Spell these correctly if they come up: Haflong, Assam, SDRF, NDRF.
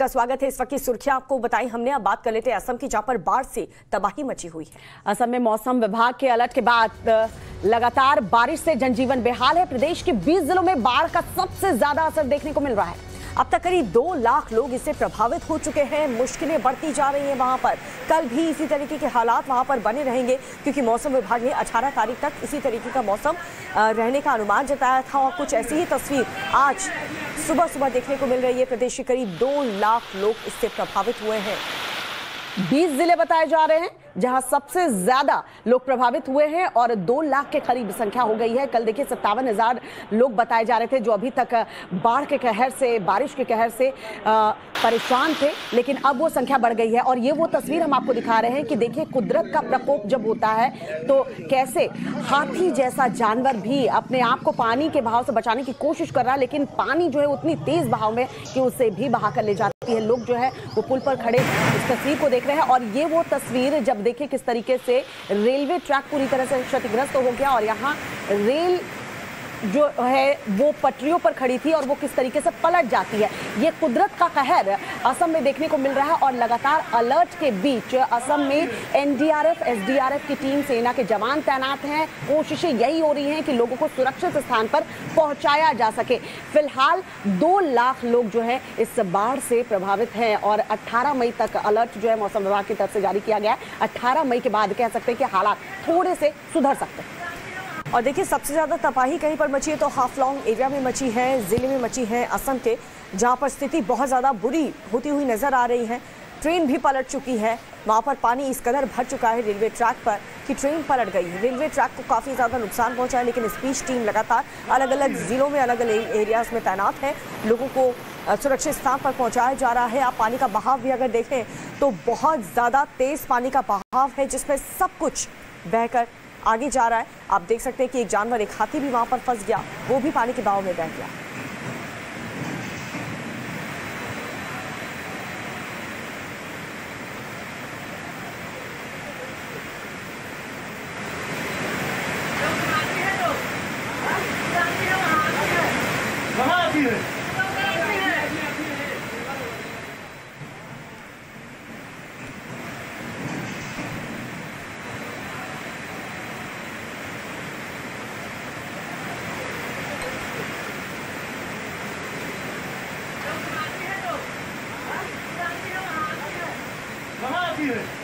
का स्वागत है। इस वक्त की सुर्खियां आपको बताई हमने, अब बात कर लेते हैं असम की, जहां पर बाढ़ से तबाही मची हुई है। असम में मौसम विभाग के अलर्ट के बाद लगातार बारिश से जनजीवन बेहाल है। प्रदेश के 20 जिलों में बाढ़ का सबसे ज्यादा असर देखने को मिल रहा है। अब तक करीब 2 लाख लोग इससे प्रभावित हो चुके हैं। मुश्किलें बढ़ती जा रही हैं वहां पर। कल भी इसी तरीके के हालात वहां पर बने रहेंगे, क्योंकि मौसम विभाग ने 18 तारीख तक इसी तरीके का मौसम रहने का अनुमान जताया था और कुछ ऐसी ही तस्वीर आज सुबह सुबह देखने को मिल रही है। प्रदेश के करीब 2 लाख लोग इससे प्रभावित हुए हैं। 20 जिले बताए जा रहे हैं जहां सबसे ज्यादा लोग प्रभावित हुए हैं और 2 लाख के करीब संख्या हो गई है। कल देखिए 57,000 लोग बताए जा रहे थे जो अभी तक बाढ़ के कहर से, बारिश के कहर से परेशान थे, लेकिन अब वो संख्या बढ़ गई है। और ये वो तस्वीर हम आपको दिखा रहे हैं कि देखिए कुदरत का प्रकोप जब होता है तो कैसे हाथी जैसा जानवर भी अपने आप को पानी के बहाव से बचाने की कोशिश कर रहा है, लेकिन पानी जो है उतनी तेज बहाव में कि उसे भी बहा कर ले जाती है। लोग जो है वो पुल पर खड़े इस तस्वीर को देख रहे हैं। और ये वो तस्वीर जब देखिए किस तरीके से रेलवे ट्रैक पूरी तरह से क्षतिग्रस्त हो गया और यहाँ रेल जो है वो पटरियों पर खड़ी थी और वो किस तरीके से पलट जाती है। ये कुदरत का कहर असम में देखने को मिल रहा है। और लगातार अलर्ट के बीच असम में एनडीआरएफ, एसडीआरएफ की टीम, सेना के जवान तैनात हैं। कोशिशें यही हो रही हैं कि लोगों को सुरक्षित स्थान पर पहुंचाया जा सके। फिलहाल 2 लाख लोग जो है इस बाढ़ से प्रभावित हैं और 18 मई तक अलर्ट जो है मौसम विभाग की तरफ से जारी किया गया है। 18 मई के बाद कह सकते हैं कि हालात थोड़े से सुधर सकते हैं। और देखिए सबसे ज़्यादा तबाही कहीं पर मची है तो हाफलॉन्ग एरिया में मची है, ज़िले में मची है असम के, जहां पर स्थिति बहुत ज़्यादा बुरी होती हुई नज़र आ रही है। ट्रेन भी पलट चुकी है, वहां पर पानी इस कदर भर चुका है रेलवे ट्रैक पर कि ट्रेन पलट गई है। रेलवे ट्रैक को काफ़ी ज़्यादा नुकसान पहुँचा है, लेकिन स्पीच टीम लगातार अलग अलग ज़िलों में, अलग अलग एरियाज़ में तैनात है। लोगों को सुरक्षित स्थान पर पहुंचाया जा रहा है। आप पानी का बहाव भी अगर देखें तो बहुत ज़्यादा तेज़ पानी का बहाव है, जिसमें सब कुछ बहकर आगे जा रहा है। आप देख सकते हैं कि एक जानवर, एक हाथी भी वहां पर फंस गया, वो भी पानी के बहाव में बह गया। Thank you.